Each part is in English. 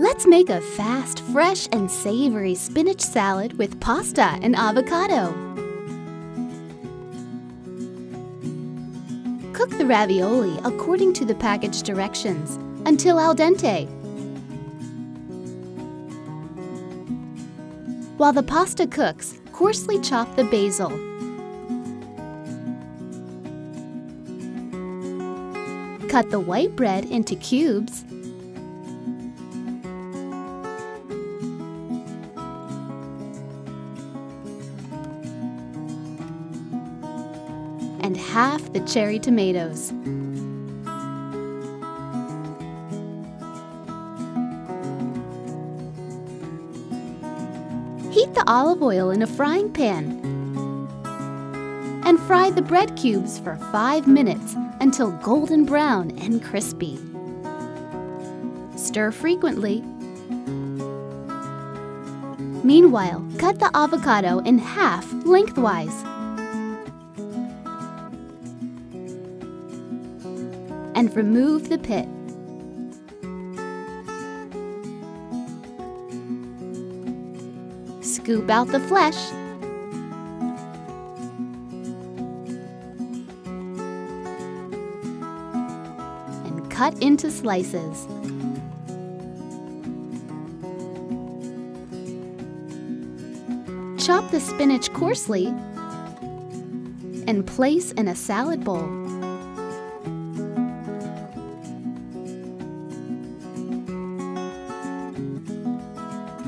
Let's make a fast, fresh, and savory spinach salad with pasta and avocado. Cook the ravioli according to the package directions until al dente. While the pasta cooks, coarsely chop the basil. Cut the white bread into cubes. And half the cherry tomatoes. Heat the olive oil in a frying pan and fry the bread cubes for 5 minutes until golden brown and crispy. Stir frequently. Meanwhile, cut the avocado in half lengthwise and remove the pit. Scoop out the flesh and cut into slices. Chop the spinach coarsely and place in a salad bowl.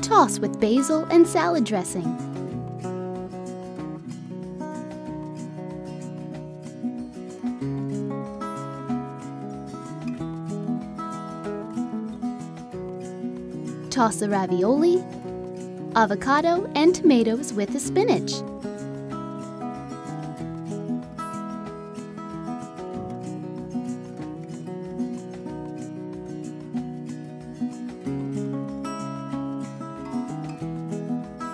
Toss with basil and salad dressing. Toss the ravioli, avocado, and tomatoes with the spinach.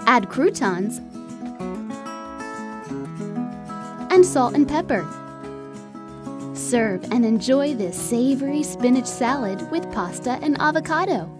Add croutons and salt and pepper. Serve and enjoy this savory spinach salad with pasta and avocado.